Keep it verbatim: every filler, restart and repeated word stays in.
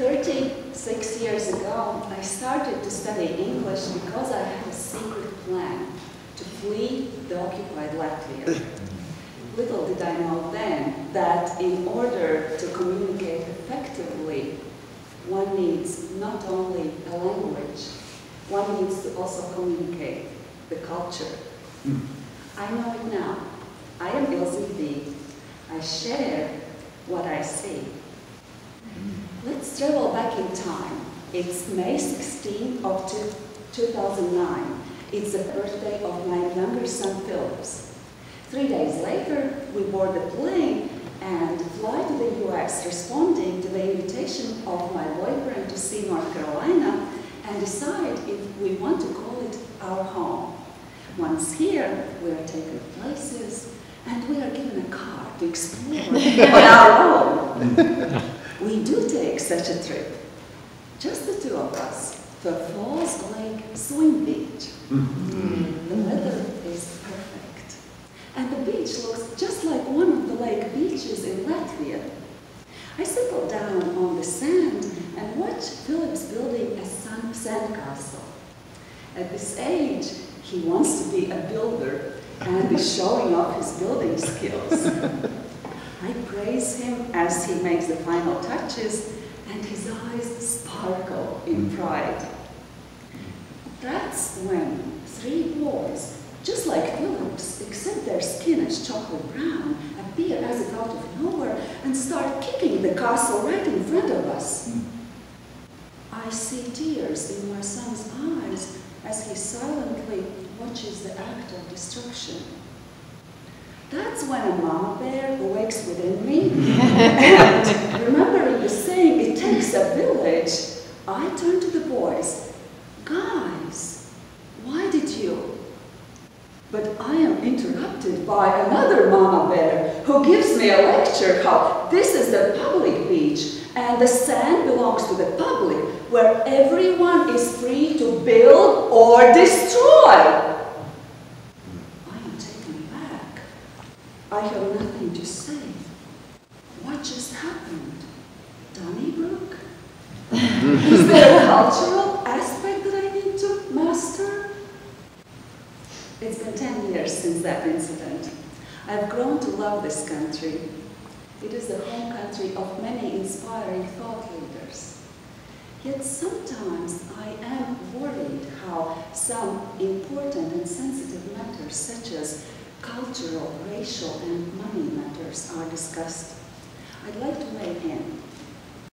thirty-six years ago, I started to study English because I had a secret plan to flee the occupied Latvia. Little did I know then that in order to communicate effectively, one needs not only a language, one needs to also communicate the culture. Mm. I know it now. I am Ilze Be. I share what I see. Mm. Let's travel back in time. It's May sixteenth of two thousand nine. It's the birthday of my younger son, Philips. Three days later, we board the plane and fly to the U S, responding to the invitation of my boyfriend to see North Carolina and decide if we want to call it our home. Once here, we are taken places and we are given a car to explore on our own. We do take such a trip, just the two of us, to Falls Lake Swim Beach. Mm-hmm. The weather is perfect. And the beach looks just like one of the lake beaches in Latvia. I settle down on the sand and watch Philips building a sun sandcastle. At this age, he wants to be a builder and is showing off his building skills. I praise him as he makes the final touches and his eyes sparkle in pride. That's when three boys, just like Philips, except their skin is chocolate brown, appear as if out of nowhere and start kicking the castle right in front of us. I see tears in my son's eyes as he silently watches the act of destruction. That's when a mama bear awakes within me. And remembering the saying, it takes a village, I turn to the boys. Guys, why did you? But I am interrupted by another mama bear who gives me a lecture how this is the public beach and the sand belongs to the public, where everyone is free to build or destroy. I am taken back. I have nothing to say. What just happened? Donnybrook? Is there a cultural aspect that I need to master? It's been ten years since that incident. I've grown to love this country. It is the home country of many inspiring thought leaders. Yet sometimes I am worried how some important and sensitive matters, such as cultural, racial, and money matters, are discussed. I'd like to weigh in.